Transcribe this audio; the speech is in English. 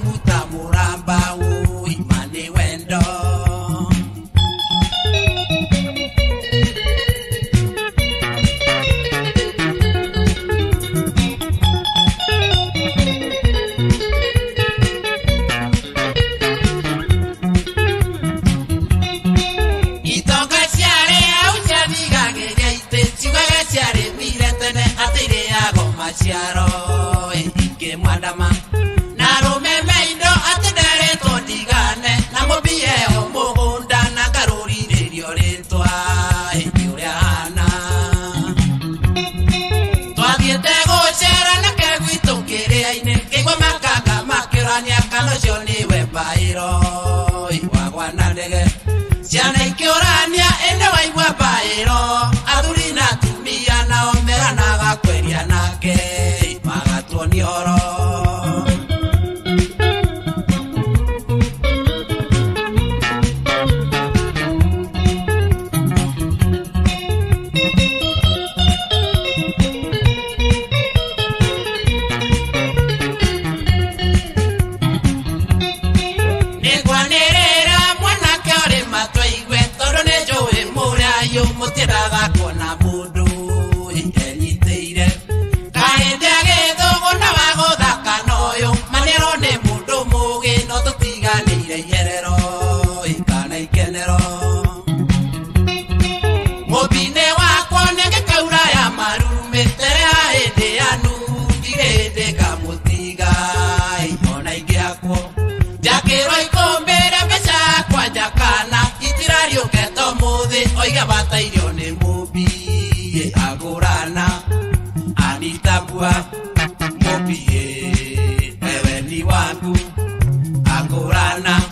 Agorana